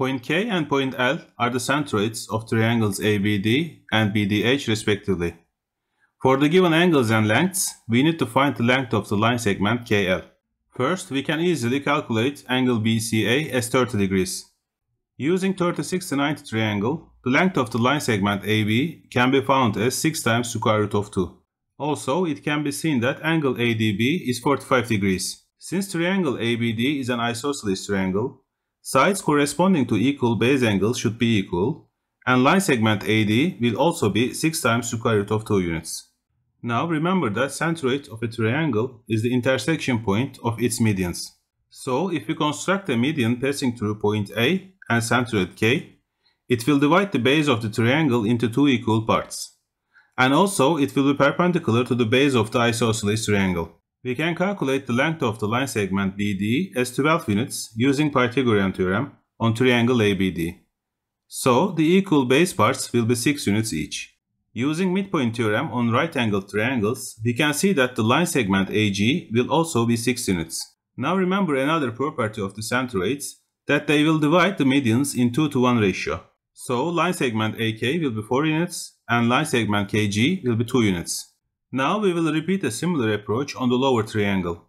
Point K and point L are the centroids of triangles ABD and BDH respectively. For the given angles and lengths, we need to find the length of the line segment KL. First, we can easily calculate angle BCA as 30 degrees. Using 30-60-90 triangle, the length of the line segment AB can be found as 6 times square root of 2. Also, it can be seen that angle ADB is 45 degrees. Since triangle ABD is an isosceles triangle, sides corresponding to equal base angles should be equal, and line segment AD will also be 6 times square root of 2 units. Now remember that centroid of a triangle is the intersection point of its medians. So if we construct a median passing through point A and centroid K, it will divide the base of the triangle into two equal parts. And also it will be perpendicular to the base of the isosceles triangle. We can calculate the length of the line segment BD as 12 units using Pythagorean theorem on triangle ABD. So the equal base parts will be 6 units each. Using midpoint theorem on right-angled triangles, we can see that the line segment AG will also be 6 units. Now remember another property of the centroids, that they will divide the medians in 2-to-1 ratio. So line segment AK will be 4 units and line segment KG will be 2 units. Now we will repeat a similar approach on the lower triangle.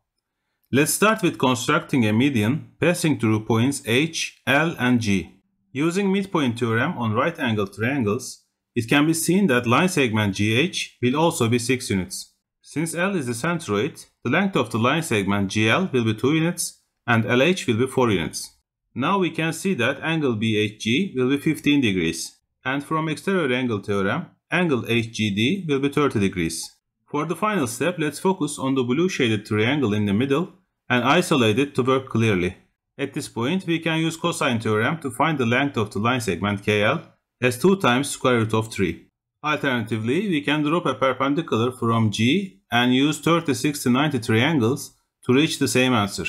Let's start with constructing a median passing through points H, L and G. Using midpoint theorem on right-angled triangles, it can be seen that line segment GH will also be 6 units. Since L is the centroid, the length of the line segment GL will be 2 units and LH will be 4 units. Now we can see that angle BHG will be 15 degrees. And from exterior angle theorem, angle HGD will be 30 degrees. For the final step, let's focus on the blue shaded triangle in the middle and isolate it to work clearly. At this point, we can use cosine theorem to find the length of the line segment KL as 2 times square root of 3. Alternatively, we can drop a perpendicular from G and use 30-60-90 triangles to reach the same answer.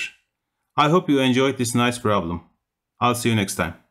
I hope you enjoyed this nice problem. I'll see you next time.